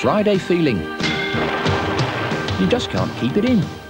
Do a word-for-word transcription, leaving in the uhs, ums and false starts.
Friday feeling. You just can't keep it in.